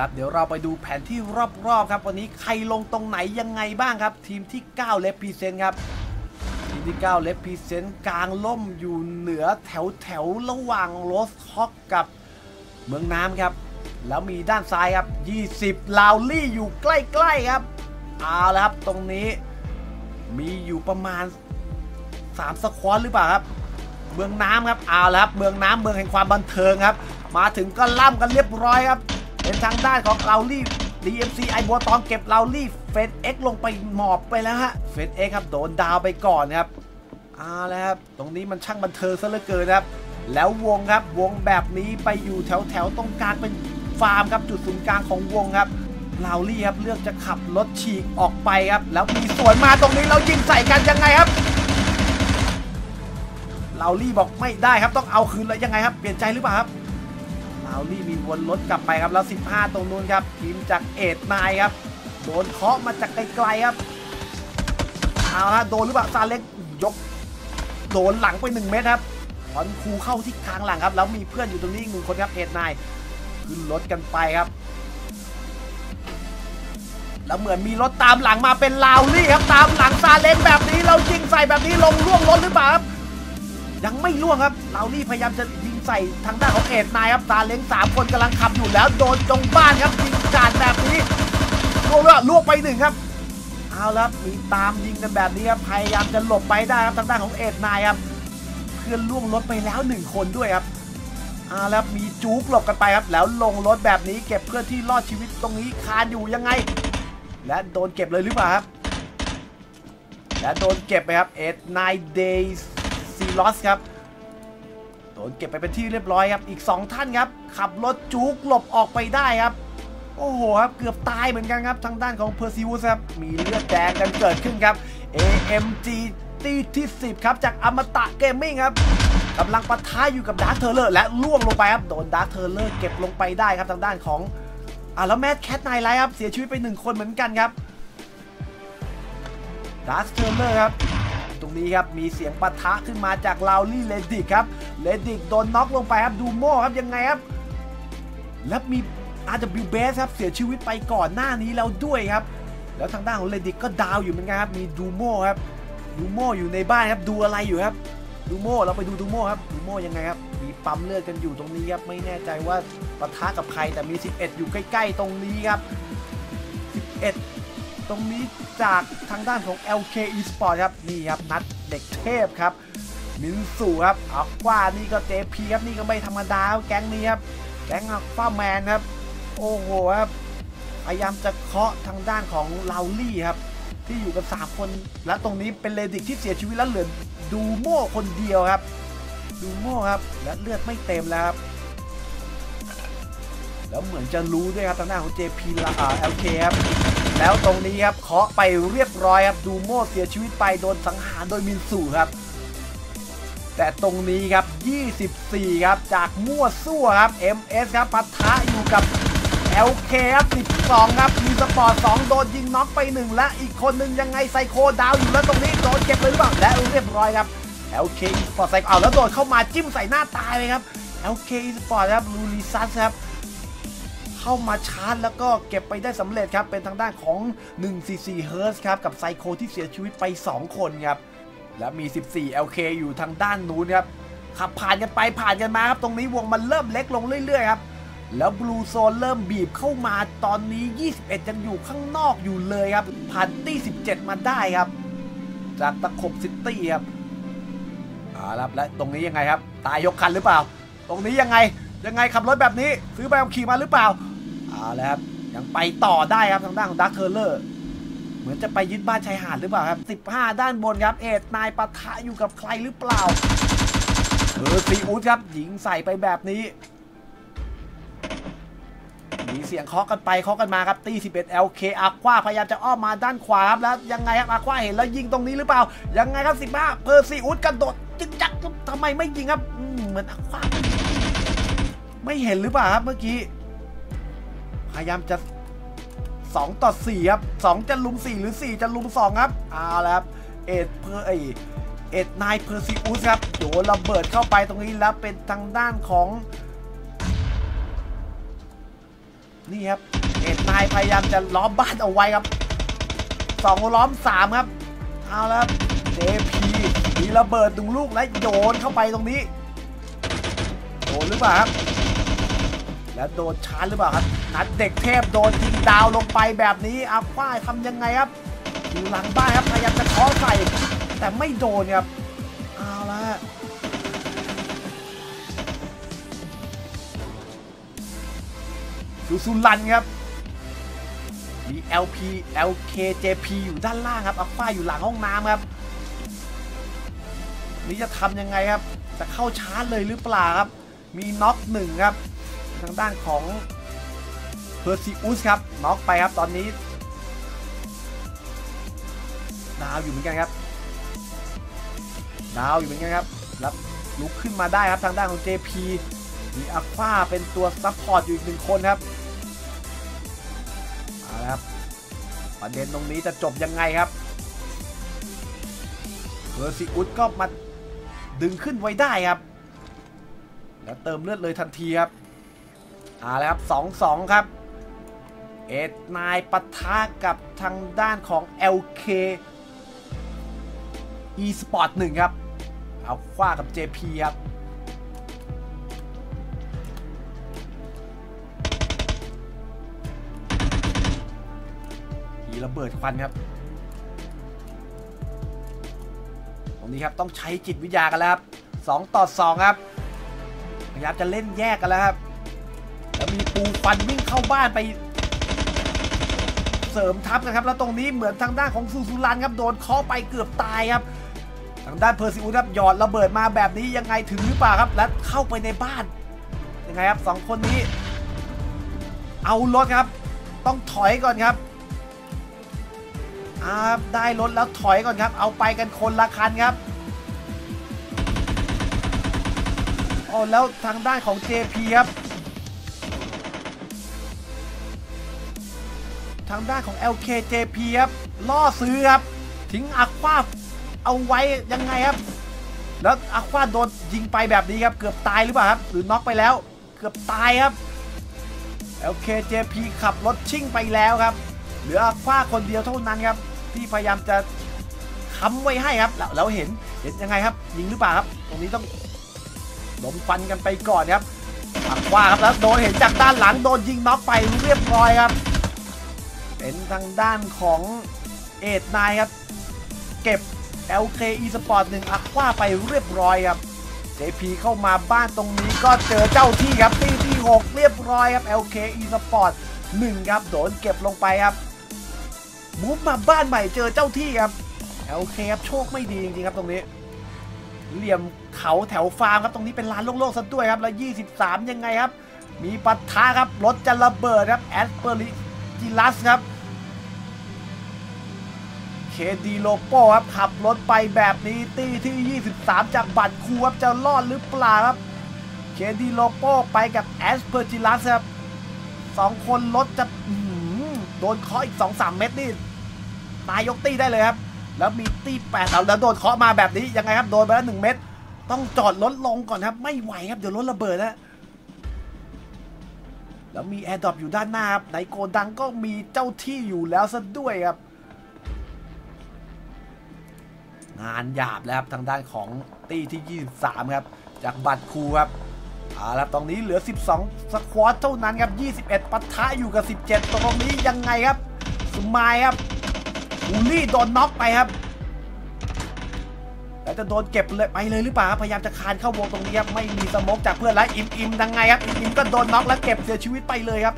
ครับเดี๋ยวเราไปดูแผนที่รอบๆครับวันนี้ใครลงตรงไหนยังไงบ้างครับทีมที่9เลฟพีเซนครับทีมที่9เลฟพีเซนกลางล่มอยู่เหนือแถวระหว่างโรสฮอกกับเมืองน้ำครับแล้วมีด้านซ้ายครับ20ลาวลี่อยู่ใกล้ๆครับเอาละครับตรงนี้มีอยู่ประมาณ3สควอตหรือเปล่าครับเมืองน้ำครับเอาละครับเมืองน้ำเมืองแห่งความบันเทิงครับมาถึงก็ล่ำกันเรียบร้อยครับเป็นทางด้านของลาวลี่ DMC ไอบัวตองเก็บลาวลี่เฟสเอ็กลงไปหมอบไปแล้วฮะเฟสเอ็กครับโดนดาวไปก่อนครับเอาละครับตรงนี้มันช่างบันเทิงซะเหลือเกินครับแล้ววงครับวงแบบนี้ไปอยู่แถวตรงกลางเป็นฟาร์มครับจุดศูนย์กลางของวงครับลาวลี่ครับเลือกจะขับรถฉีกออกไปครับแล้วมีสวนมาตรงนี้เรายิงใส่กันยังไงครับลาวลี่บอกไม่ได้ครับต้องเอาคืนแล้วยังไงครับเปลี่ยนใจหรือเปล่าครับลาวลี่มีวนรถกลับไปครับแล้ว15ตรงนู้นครับทีมจากเอทนายครับโดนเคาะมาจากไกลๆครับเอาละโดนหรือเปล่าซาเล็กยกโดนหลังไป1เมตรครับบอลคูเข้าที่กลางหลังครับแล้วมีเพื่อนอยู่ตรงนี้1คนครับเอทนายขึ้นรถกันไปครับแล้วเหมือนมีรถตามหลังมาเป็นลาวลี่ครับตามหลังซาเล็กแบบนี้เรายิงใส่แบบนี้ลงล่วงรถหรือเปล่าครับยังไม่ล่วงครับลาวลี่พยายามจะยิงใส่ทางด้านของเอทนายครับซาเล้ง3คนกำลังขับอยู่แล้วโดนตรงบ้านครับยิงจานแบบนี้ล่วงไป1ครับเอาละมีตามยิงกันแบบนี้ครับพยายามจะหลบไปได้ครับทางด้านของเอทนายครับเพื่อนล่วงรถไปแล้ว1คนด้วยครับเอาละมีจุกหลบกันไปครับแล้วลงรถแบบนี้เก็บเพื่อนที่รอดชีวิตตรงนี้คานอยู่ยังไงและโดนเก็บเลยหรือเปล่าครับและโดนเก็บไปครับเอทนายเดย์ซีลอสครับโดนเก็บไปเป็นที่เรียบร้อยครับอีก2ท่านครับขับรถจุกหลบออกไปได้ครับโอ้โหครับเกือบตายเหมือนกันครับทางด้านของเพอร์ซิวุสครับมีเลือดแดงกันเกิดขึ้นครับ AMG ตีที่10ครับจากอมตะเกมมิ่งครับกำลังปะทะอยู่กับดาร์คเทอร์เลอร์และล่วงลงไปครับโดนดาร์คเทอร์เลอร์เก็บลงไปได้ครับทางด้านของแล้วแมทแคทไนท์ไลท์ครับเสียชีวิตไป1คนเหมือนกันครับดาร์คเทอร์เลอร์ครับตรงนี้ครับมีเสียงปะทะขึ้นมาจากลาวลี่เลดิกครับเลดิกโดนน็อกลงไปครับดูโม่ครับยังไงครับและมี RW Base ครับเสียชีวิตไปก่อนหน้านี้แล้วด้วยครับแล้วทางด้านของเลดิกก็ดาวอยู่เหมือนกันครับมีดูโม่ครับดูโม่อยู่ในบ้านครับดูอะไรอยู่ครับดูโม่เราไปดูดูโม่ครับดูโม่ยังไงครับมีปั๊มเลือดกันอยู่ตรงนี้ครับไม่แน่ใจว่าปะทะกับใครแต่มี11อยู่ใกล้ๆตรงนี้ครับ11ตรงนี้จากทางด้านของ LK Esport ครับนี่ครับนัดเด็กเทพครับมินสูครับอักว่านี่ก็ JP ครับนี่ก็ไม่ธรรมดาแก๊งนี้ครับแก๊งอักฟ้าแมนครับโอ้โหครับพยายามจะเคาะทางด้านของลาวลี่ครับที่อยู่กับ3คนและตรงนี้เป็นเลดิกที่เสียชีวิตแล้วเหลือดูโม่คนเดียวครับดูโม่ครับและเลือดไม่เต็มแล้วครับแล้วเหมือนจะรู้ด้วยครับทางด้านของ JP LK ครับแล้วตรงนี้ครับเคาะไปเรียบร้อยครับดูโม่เสียชีวิตไปโดนสังหารโดยมินสูครับแต่ตรงนี้ครับ24ครับจากมั่วซั่วครับ MS ครับปะทะอยู่กับ LK ครับ12ครับมีสปอร์ต2โดนยิงน็อกไป1และอีกคนนึงยังไงไซโคดาวอยู่แล้วตรงนี้โดนเก็บเลยหรือเปล่าและเรียบร้อยครับ LK อีสปอร์ตไซโคแล้วโดนเข้ามาจิ้มใส่หน้าตายเลยครับ LK อีสปอร์ตครับลูริซัสครับเข้ามาชาร์จแล้วก็เก็บไปได้สำเร็จครับเป็นทางด้านของ144 Hz ครับกับไซโคที่เสียชีวิตไป2คนครับและมี14 LK อยู่ทางด้านนู้นครับขับผ่านกันไปผ่านกันมาครับตรงนี้วงมันเริ่มเล็กลงเรื่อยๆครับแล้วบลูโซนเริ่มบีบเข้ามาตอนนี้21ยังอยู่ข้างนอกอยู่เลยครับผ่านตี้17มาได้ครับจากตะขบซิตี้ครับครับและตรงนี้ยังไงครับตายยกคันหรือเปล่าตรงนี้ยังไงขับรถแบบนี้ซื้อใบขับขี่มาหรือเปล่าแล้วครับยังไปต่อได้ครับทางด้านของดาร์คเทอร์เลอร์เหมือนจะไปยึดบ้านชายหาดหรือเปล่าครับ15ด้านบนครับเอทนายปะทะอยู่กับใครหรือเปล่าซีอูดครับยิงใส่ไปแบบนี้มีเสียงเคาะกันไปเคาะกันมาครับตี11 LK อาควาพยายามจะอ้อมมาด้านขวาครับแล้วยังไงครับอาควาเห็นแล้วยิงตรงนี้หรือเปล่ายังไงครับ15เพอร์ซีอูดกระโดดจึ๊กจั๊กทำไมไม่ยิงครับเหมือนอาควาไม่เห็นหรือเปล่าครับเมื่อกี้พยายามจะ2ต่อ4ครับ2จะลุม4หรือ4จะลุม2ครับแล้วครับเอ็ดนายเพอร์ซิอุสครับโดนระเบิดเข้าไปตรงนี้แล้วเป็นทางด้านของ นี่ครับเอ็ดนายพยายามจะล้อมบ้านเอาไว้ครับ2ล้อม3ครับเอาแล้วเดพีมีระเบิดดึงลูกและโยนเข้าไปตรงนี้โดนหรือเปล่าครับแล้วโดนชาร์จหรือเปล่าครับนัดเด็กเทพโดนยิงดาวลงไปแบบนี้อาฝ้ายทำยังไงครับอยู่หลังบ้านครับพยายามจะเคาะใส่แต่ไม่โดนครับเอาละสุรันครับมี LP LKJP อยู่ด้านล่างครับอาฝ้ายอยู่หลังห้องน้ำครับนี่จะทำยังไงครับจะเข้าชาร์จเลยหรือเปล่าครับมีน็อกหนึ่งครับทางด้านของเพอร์ซิอุสครับน็อกไปครับตอนนี้ดาวอยู่เหมือนกันครับดาวอยู่เหมือนกันครับรับลุกขึ้นมาได้ครับทางด้านของ JP มีอาควาเป็นตัวซัพพอร์ตอยู่อีกหนึ่งคนครับเอาละครับประเด็นตรงนี้จะจบยังไงครับเพอร์ซิอุสก็มาดึงขึ้นไว้ได้ครับแล้วเติมเลือดเลยทันทีครับเอาละครับ 2-2 ครับเอ็ดนายปะทะกับทางด้านของ LK eSport 1ครับเอาคว้ากับ JP ครับมีระเบิดควันครับตรงนี้ครับต้องใช้จิตวิทยากันแล้วครับ2-2ครับพยายามจะเล่นแยกกันแล้วครับแล้วมีปูปันวิ่งเข้าบ้านไปเสริมทัพกันครับแล้วตรงนี้เหมือนทางด้านของซูซูรันครับโดนเคาะไปเกือบตายครับทางด้านเพอร์ซิอุสครับหยอดระเบิดมาแบบนี้ยังไงถึงหรือเปล่าครับแล้วเข้าไปในบ้านยังไงครับ2คนนี้เอารถครับต้องถอยก่อนครับได้รถแล้วถอยก่อนครับเอาไปกันคนละคันครับอ๋อแล้วทางด้านของ JP ครับทางด้านของ LKJP ครับล่อซื้อครับทิ้งอาควาเอาไว้ยังไงครับแล้วอาควาโดนยิงไปแบบนี้ครับเกือบตายหรือเปล่าครับหรือน็อกไปแล้วเกือบตายครับ LKJP ขับรถชิ่งไปแล้วครับเหลืออาควาคนเดียวเท่านั้นครับที่พยายามจะค้ำไว้ให้ครับแล้วเห็นยังไงครับยิงหรือเปล่าครับตรงนี้ต้องหลบฟันกันไปก่อนครับอาควาครับแล้วโดนเห็นจากด้านหลังโดนยิงน็อกไปเรียบร้อยครับเป็นทางด้านของเอ็ดนายครับเก็บ LK eSport 1อักว่าไปเรียบร้อยครับ JP เข้ามาบ้านตรงนี้ก็เจอเจ้าที่ครับตีที่6เรียบร้อยครับ LK eSport 1ครับโดนเก็บลงไปครับมูฟมาบ้านใหม่เจอเจ้าที่ครับ LK ครับโชคไม่ดีจริงๆครับตรงนี้เหลี่ยมเขาแถวฟาร์มครับตรงนี้เป็นร้านโล่งๆซะด้วยครับแล้ว23ยังไงครับมีปะทะครับรถจะระเบิดครับแอสเปอร์ลิจิลัสครับเคดีโลโป้ครับขับรถไปแบบนี้ตีที่23จากบัตรคูครับจะรอดหรือเปล่าครับเคดีโลโป้ไปกับแอสเปอร์จิลัสครับ2คนรถจะโดนเคาะอีก 2-3 เม็ดนี่นายกตีได้เลยครับแล้วมีตี8แล้วโดนเคาะมาแบบนี้ยังไงครับโดนไปแล้ว1 เม็ดต้องจอดรถลงก่อนครับไม่ไหวครับเดี๋ยวรถระเบิดนะแล้วมีแอร์ดรอปอยู่ด้านหน้าครับในโกดังก็มีเจ้าที่อยู่แล้วซะด้วยครับงานหยาบแล้วครับทางด้านของตีที่23ครับจากบัตรครูครับเอาละตรงนี้เหลือ12สควอตเท่านั้นครับ21ปะทะอยู่กับ17ตรงนี้ยังไงครับสมัยครับบูลลี่โดนน็อกไปครับแล้วจะโดนเก็บเลยไปเลยหรือเปล่าพยายามจะคานเข้าวงตรงนี้ครับไม่มีสโมกจากเพื่อนแล้วอิมยังไงครับอิมก็โดนน็อกแล้วเก็บเสียชีวิตไปเลยครับ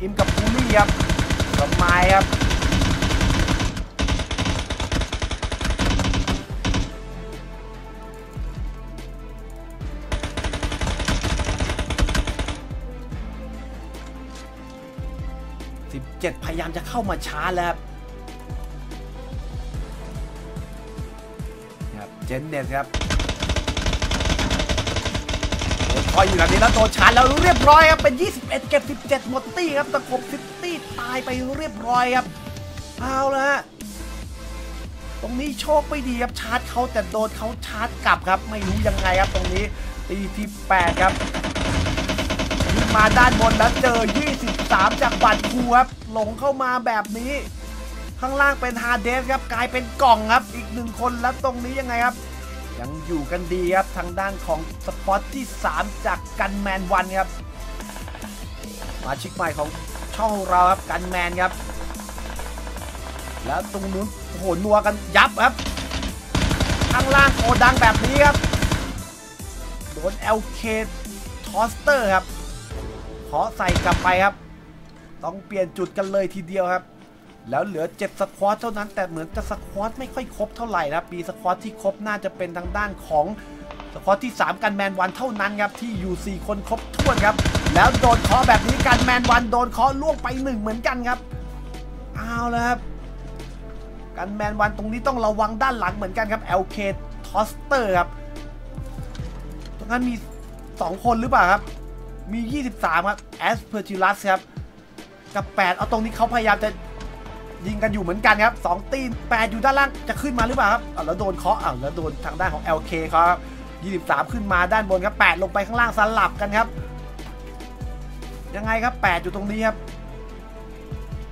อิมกับบูลลี่ครับสมัยครับ17พยายามจะเข้ามาช้าแล้วครับเจนเน็ตครับโดนคอยอยู่แบบนี้แล้วโดนชาร์จแล้วเรียบร้อยครับเป็น21เก็บ17หมดตี้ครับตะขบซิตี้ตายไปเรียบร้อยครับเอาละฮะตรงนี้โชคไม่ดีครับชาร์จเขาแต่โดนเขาชาร์จกลับครับไม่รู้ยังไงครับตรงนี้ตีที่8ครับ มาด้านบนแล้วเจอ23จากบัตรคูครับหลงเข้ามาแบบนี้ข้างล่างเป็นฮาร์เดสครับกลายเป็นกล่องครับอีก1คนแล้วตรงนี้ยังไงครับยังอยู่กันดีครับทางด้านของสปอตที่3จากกันแมนวันครับมาชิกใหม่ของช่องเราครับกันแมนครับแล้วตรงนู้นโหนัวกันยับครับข้างล่างโอดังแบบนี้ครับโดน LK ทอสเตอร์ครับขอใส่กลับไปครับต้องเปลี่ยนจุดกันเลยทีเดียวครับแล้วเหลือ7สควอตเท่านั้นแต่เหมือนจะสควอตไม่ค่อยครบเท่าไหร่นะปีสควอตที่ครบน่าจะเป็นทางด้านของสควอตที่3กันแมนวันเท่านั้นครับที่อยู่4คนครบถ้วนครับแล้วโดนเคาะแบบนี้กันแมนวันโดนเคาะล่วงไป1เหมือนกันครับเอาละครับกันแมนวันตรงนี้ต้องระวังด้านหลังเหมือนกันครับ LK Toaster ครับตรงนั้นมี2คนหรือเปล่าครับมี23ครับ Aspergillus ครับกับ8เอาตรงนี้เขาพยายามจะยิงกันอยู่เหมือนกันครับ2ตีน8อยู่ด้านล่างจะขึ้นมาหรือเปล่าครับแล้วโดนเคาะแล้วโดนทางด้านของ LK ครับ23ขึ้นมาด้านบนครับ8ลงไปข้างล่างสลับกันครับยังไงครับ8อยู่ตรงนี้ครับ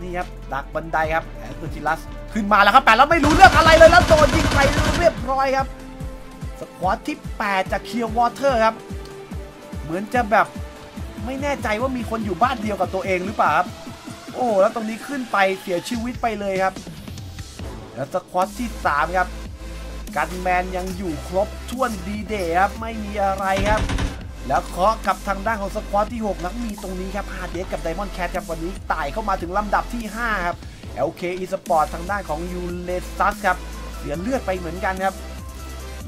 นี่ครับดักบันไดครับแอสเปอร์จิลัสขึ้นมาแล้วครับ8แล้วไม่รู้เรื่องอะไรเลยแล้วโดนยิงไปเรียบร้อยครับสควอตที่8จากเคียร์วอเตอร์ครับเหมือนจะแบบไม่แน่ใจว่ามีคนอยู่บ้านเดียวกับตัวเองหรือเปล่าครับโอ้แล้วตรงนี้ขึ้นไปเสียชีวิตไปเลยครับแล้วสควอตที่3ครับกันแมนยังอยู่ครบถ้วนดีเดย์ครับไม่มีอะไรครับแล้วเคาะกับทางด้านของสควอตที่6นักมีตรงนี้ครับฮาร์ดเดสกับไดมอนด์แคทครับวันนี้ไต่เข้ามาถึงลำดับที่5ครับ LK Esport ทางด้านของยูเลซัสครับเสียเลือดไปเหมือนกันครับ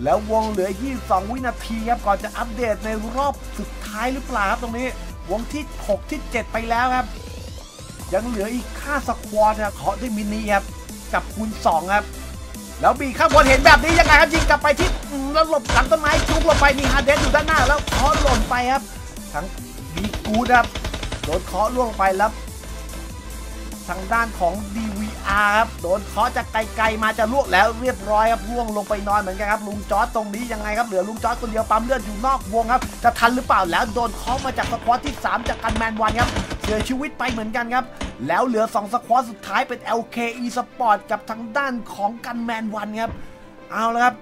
แล้ววงเหลือ22วินาทีครับก่อนจะอัปเดตในรอบสุดท้ายหรือเปล่าครับตรงนี้วงที่6ที่7ไปแล้วครับยังเหลืออีกค่าสควอตนะเคาะด้วยมินิครับกับคูณ2ครับแล้วบีข้างบนเห็นแบบนี้ยังไงครับยิงกลับไปที่แล้วหลบหลังต้นไม้ชุบลงไปมีฮาร์เดสอยู่ด้านหน้าแล้วเคาะหล่นไปครับทั้งบีกูดครับโดนเคาะล่วงไปแล้วทางด้านของ DVR ครับโดนเคาะจากไกลๆมาจะล่วงแล้วเรียบร้อยครับล่วงลงไปนอนเหมือนกันครับลุงจอร์จตรงนี้ยังไงครับเหลือลุงจอร์จคนเดียวปั๊มเลือดอยู่นอกวงครับจะทันหรือเปล่าแล้วโดนเคาะมาจากสควอตที่3จากกันแมนวันครับเสียชีวิตไปเหมือนกันครับแล้วเหลือ2สควอตสุดท้ายเป็น LK Esport กับทางด้านของกันแมนวันครับเอาละครับ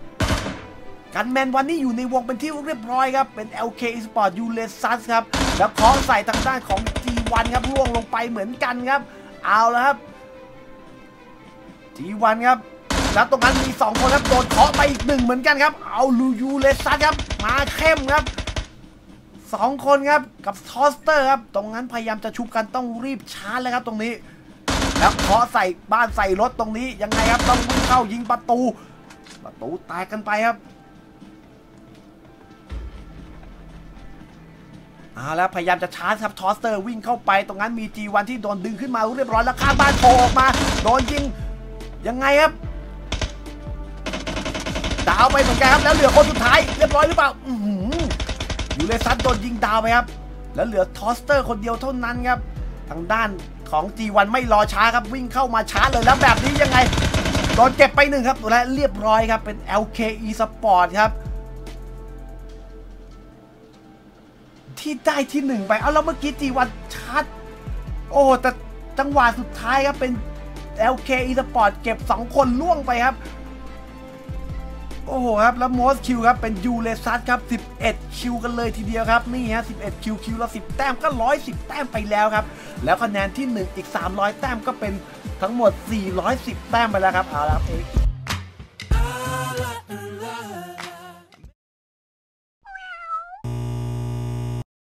กันแมนวันนี่อยู่ในวงเป็นที่เรียบร้อยครับเป็น LK Esport ยูเลซัสครับแล้วเคาะใส่ทางด้านของ G1 ครับล่วงลงไปเหมือนกันครับเอาละครับ G1 ครับแล้วตรงนั้นมี2คนครับโดนเคาะไปอีก1เหมือนกันครับเอาลูยูเลซัสครับมาเข้มครับ2คนครับกับทอสเตอร์ครับตรงนั้นพยายามจะชุบกันต้องรีบชาร์จเลยครับตรงนี้แล้วเคาะใส่บ้านใส่รถตรงนี้ยังไงครับต้องวิ่งเข้ายิงประตูแตกกันไปครับแล้วพยายามจะชาร์จครับทอสเตอร์วิ่งเข้าไปตรงนั้นมี G1 ที่โดนดึงขึ้นมาเรียบร้อยแล้วข้ามบ้านโผล่ออกมาโดนยิงยังไงครับดาวไปเหมือนกันครับแล้วเหลือคนสุดท้ายเรียบร้อยหรือเปล่ายูเลซัสโดนยิงดาวไปครับแล้วเหลือทอสเตอร์คนเดียวเท่านั้นครับทางด้านของ G1 ไม่รอช้าครับวิ่งเข้ามาชาร์จเลยแล้วแบบนี้ยังไงโดนเก็บไป1ครับและเรียบร้อยครับเป็น LK Esport ครับที่ได้ที่1ไปแล้วเมื่อกี้ G1 ชาร์จแต่จังหวะสุดท้ายครับเป็น LK Esport เก็บ2คนล่วงไปครับครับแล้ว most kill ครับเป็นยูเลซัสครับ11คิวกันเลยทีเดียวครับนี่ฮะ11คิวคิวละ10แต้มก็110แต้มไปแล้วครับแล้วคะแนนที่1อีก300แต้มก็เป็นทั้งหมด410แต้มไปแล้วครับเอาละครับ